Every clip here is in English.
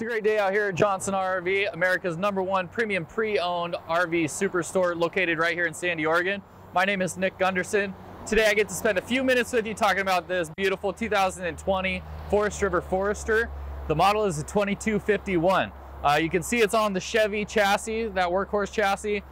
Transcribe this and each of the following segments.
It's a great day out here at Johnson RV, America's #1 premium pre-owned RV superstore located right here in Sandy, Oregon. My name is Nick Gunderson. Today I get to spend a few minutes with you talking about this beautiful 2020 Forest River Forester. The model is a 2251. You can see it's on the Chevy chassis, that workhorse chassis.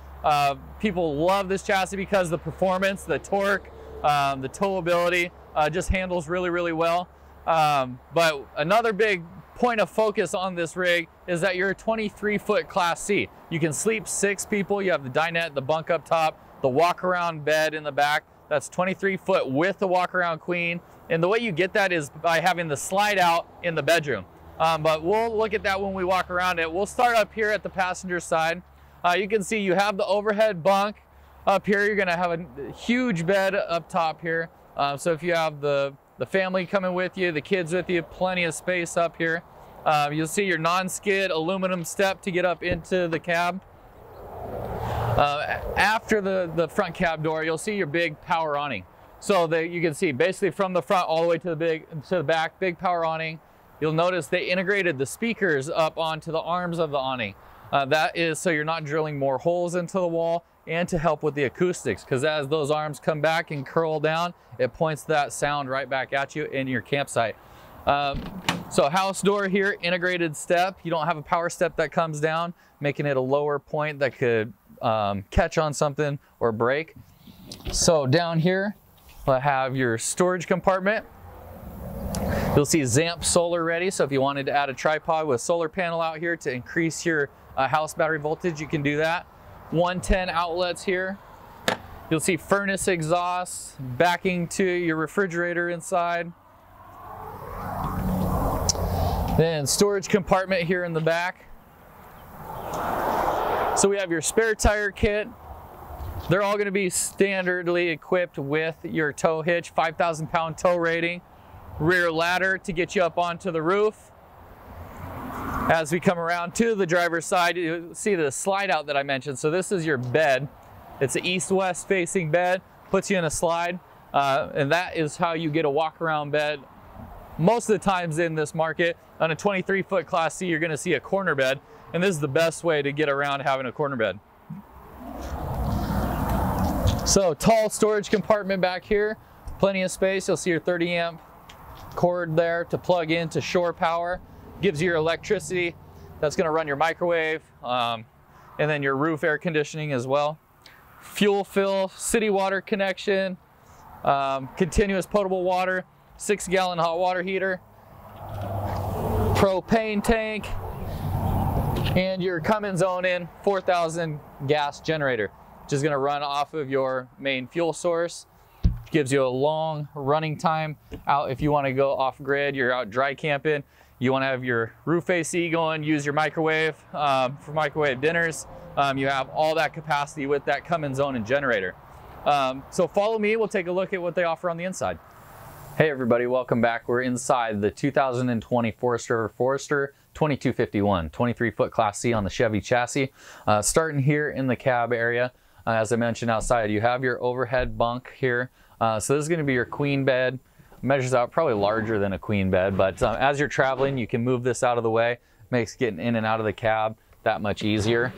People love this chassis because the performance, the torque, the towability just handles really, really well. But another big point of focus on this rig is that you're a 23-foot Class C. You can sleep 6 people. You have the dinette, the bunk up top, the walk-around bed in the back. That's 23-foot with the walk-around queen. And the way you get that is by having the slide out in the bedroom. But we'll look at that when we walk around it. We'll start up here at the passenger side. You can see you have the overhead bunk up here. You're gonna have a huge bed up top here. So if you have the family coming with you, the kids with you, plenty of space up here. You'll see your non-skid aluminum step to get up into the cab. After the front cab door, you'll see your big power awning. So that you can see basically from the front all the way to the back, big power awning. You'll notice they integrated the speakers up onto the arms of the awning. That is so you're not drilling more holes into the wall and to help with the acoustics, because as those arms come back and curl down, it points that sound right back at you in your campsite. So house door here, integrated step. You don't have a power step that comes down, making it a lower point that could catch on something or break. So down here, we'll have your storage compartment. You'll see Zamp solar ready, so if you wanted to add a tripod with solar panel out here to increase your house battery voltage, you can do that. 110 outlets here. You'll see furnace exhaust backing to your refrigerator inside. Then storage compartment here in the back. So we have your spare tire kit. They're all going to be standardly equipped with your tow hitch, 5,000-pound tow rating, rear ladder to get you up onto the roof. As we come around to the driver's side, you'll see the slide out that I mentioned. So this is your bed. It's an east-west facing bed, puts you in a slide, and that is how you get a walk-around bed. Most of the times in this market, on a 23-foot Class C, you're gonna see a corner bed, and this is the best way to get around having a corner bed. So tall storage compartment back here, plenty of space. You'll see your 30-amp cord there to plug into shore power. Gives you your electricity that's going to run your microwave and then your roof air conditioning as well. Fuel fill, city water connection, continuous potable water, 6-gallon hot water heater, propane tank, and your Cummins Onan 4000 gas generator, which is going to run off of your main fuel source. Gives you a long running time out if you want to go off grid, you're out dry camping. You want to have your roof AC going, use your microwave for microwave dinners. You have all that capacity with that Cummins Onan generator. So follow me, we'll take a look at what they offer on the inside. Hey everybody, welcome back. We're inside the 2020 Forest River Forester 2251, 23-foot Class C on the Chevy chassis. Starting here in the cab area, as I mentioned outside, you have your overhead bunk here. So this is going to be your queen bed. Measures out probably larger than a queen bed, but as you're traveling, you can move this out of the way. Makes getting in and out of the cab that much easier.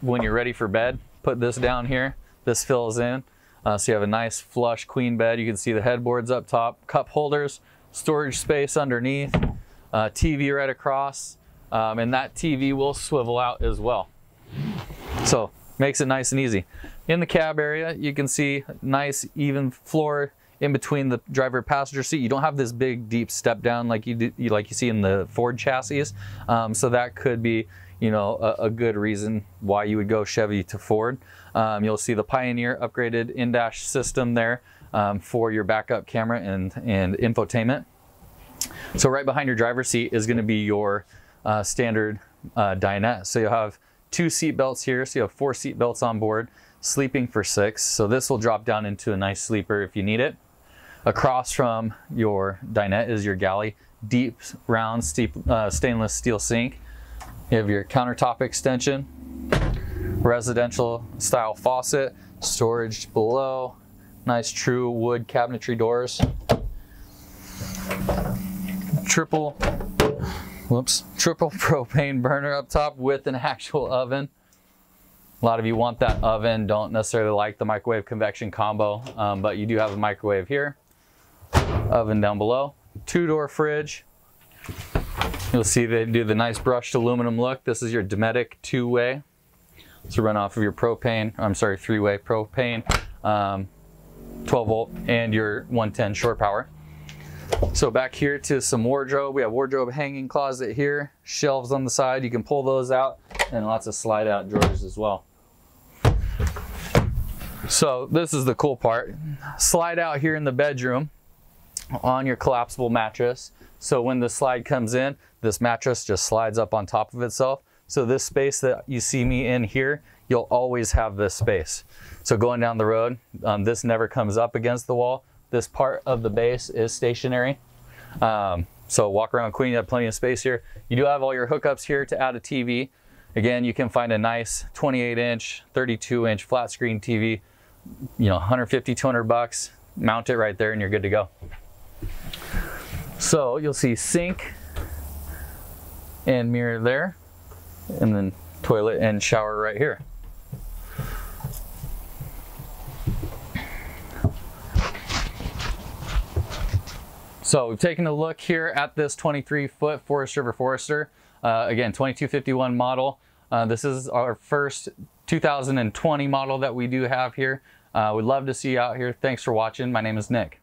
When you're ready for bed, put this down here. This fills in, so you have a nice flush queen bed. You can see the headboards up top, cup holders, storage space underneath, TV right across, and that TV will swivel out as well. So makes it nice and easy. In the cab area, you can see nice even floor in between the driver passenger seat. You don't have this big deep step down like you see in the Ford chassis. So that could be, you know, a good reason why you would go Chevy to Ford. You'll see the Pioneer upgraded in-dash system there for your backup camera and infotainment. So right behind your driver's seat is going to be your standard dinette. So you'll have 2 seat belts here, so you have 4 seat belts on board, sleeping for 6. So this will drop down into a nice sleeper if you need it. Across from your dinette is your galley, deep, round, stainless steel sink. You have your countertop extension, residential style faucet, storage below, nice true wood cabinetry doors, triple whoops, triple propane burner up top with an actual oven. A lot of you want that oven, don't necessarily like the microwave convection combo, but you do have a microwave here, oven down below, 2-door fridge. You'll see they do the nice brushed aluminum look. This is your Dometic 2-way. So run off of your propane, I'm sorry, 3-way propane, 12 volt and your 110 shore power. So back here to some wardrobe. We have wardrobe hanging closet here, shelves on the side. You can pull those out and lots of slide out drawers as well. So this is the cool part. Slide out here in the bedroom on your collapsible mattress. So when the slide comes in, this mattress just slides up on top of itself. So this space that you see me in here, you'll always have this space. So going down the road, this never comes up against the wall. This part of the base is stationary. So walk around queen, you have plenty of space here. You do have all your hookups here to add a TV. Again, you can find a nice 28-inch, 32-inch flat screen TV, you know, 150, 200 bucks, mount it right there and you're good to go. So you'll see sink and mirror there, and then toilet and shower right here. So we've taken a look here at this 23-foot Forest River Forester. Again, 2251 model. This is our first 2020 model that we do have here. We'd love to see you out here. Thanks for watching. My name is Nick.